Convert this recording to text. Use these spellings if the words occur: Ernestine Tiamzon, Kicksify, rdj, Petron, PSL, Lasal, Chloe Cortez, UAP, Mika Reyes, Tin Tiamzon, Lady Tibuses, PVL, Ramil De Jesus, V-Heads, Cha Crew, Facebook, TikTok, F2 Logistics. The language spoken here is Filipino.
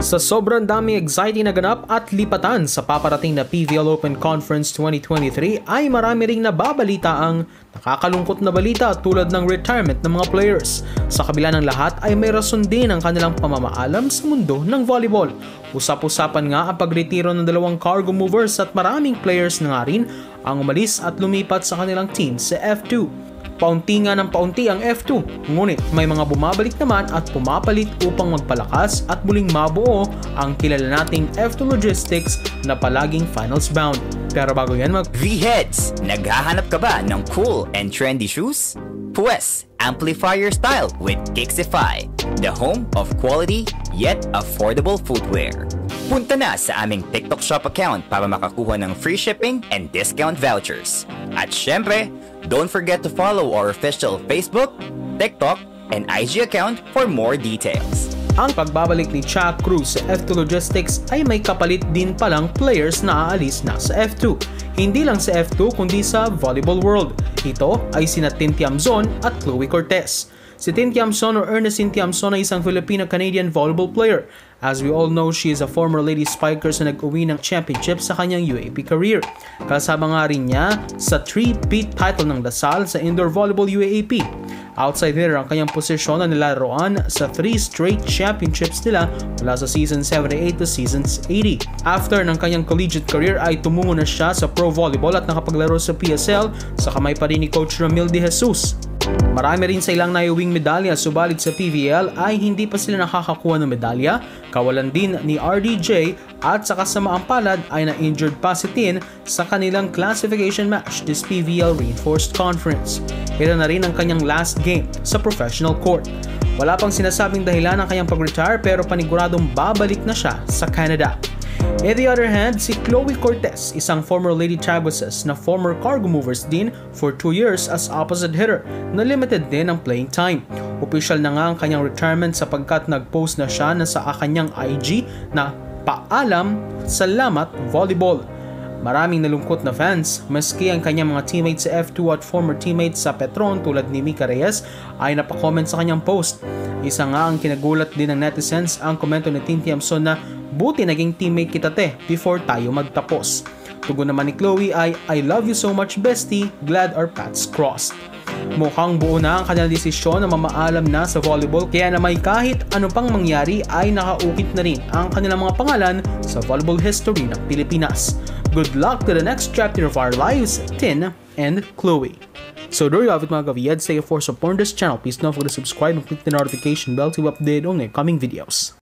Sa sobrang daming exciting na ganap at lipatan sa paparating na PVL Open Conference 2023 ay marami ring nababalita ang nakakalungkot na balita tulad ng retirement ng mga players. Sa kabila ng lahat ay may rason din ang kanilang pamamaalam sa mundo ng volleyball. Usap-usapan nga ang pagretiro ng dalawang cargo movers at maraming players na nga rin ang umalis at lumipat sa kanilang team sa F2. Paunti nga ng paunti ang F2, ngunit may mga bumabalik naman at pumapalit upang magpalakas at muling mabuo ang kilala nating F2 Logistics na palaging finals bound. Pero bago yan V-Heads! Naghahanap ka ba ng cool and trendy shoes? Pwes, amplify your style with Kicksify, the home of quality yet affordable footwear. Punta na sa aming TikTok shop account para makakuha ng free shipping and discount vouchers. At syempre, don't forget to follow our official Facebook, TikTok, and IG account for more details. Ang pagbabalik ni Cha Crew sa F2 Logistics ay may kapalit din palang players na aalis na sa F2. Hindi lang sa F2 kundi sa volleyball world. Ito ay sina Tin Tiamzon at Chloe Cortez. Si Tin Tiamzon o Ernestine Tiamzon ay isang Filipino-Canadian volleyball player. As we all know, she is a former lady spiker na nag-uwi ng championship sa kanyang UAP career. Kasama nga rin niya sa 3-peat title ng Lasal sa Indoor Volleyball UAP. Outside hitter ang kanyang posisyon na nilaroan sa 3 straight championships nila mula sa Season 78 to Season 80. After ng kanyang collegiate career ay tumungo na siya sa pro volleyball at nakapaglaro sa PSL sa kamay pa rin ni Coach Ramil De Jesus. Marami rin sa ilang naiuwing medalya subalit sa PVL ay hindi pa sila nakakakuha ng medalya, kawalan din ni RDJ at sa kasamaang palad ay na-injured pa si Tin sa kanilang classification match this PVL Reinforced Conference. Ito na rin ang kanyang last game sa professional court. Wala pang sinasabing dahilan ang kanyang pag-retire pero paniguradong babalik na siya sa Canada. On the other hand, si Chloe Cortez, isang former Lady Tibuses na former cargo movers din for 2 years as opposite hitter na limited din ang playing time. Opisyal na nga ang kanyang retirement sapagkat nag-post na siya na sa kanyang IG na paalam, salamat volleyball. Maraming nalungkot na fans, maski ang kanyang mga teammates sa F2 at former teammates sa Petron tulad ni Mika Reyes ay napakomment sa kanyang post. Isa nga ang kinagulat din ng netizens ang komento ni Tin Tiamzon na buti naging teammate kita te before tayo magtapos. Tugon naman ni Chloe ay I love you so much bestie, glad our paths crossed. Mukhang buo na ang kanilang desisyon na mamaalam na sa volleyball kaya na may kahit ano pang mangyari ay nakaukit na rin ang kanilang mga pangalan sa volleyball history ng Pilipinas. Good luck to the next chapter of our lives, Tin and Chloe. So there you have it mga ka-V-Heads, thank you for supporting this channel. Please don't forget to subscribe and click the notification bell to be updated on the coming videos.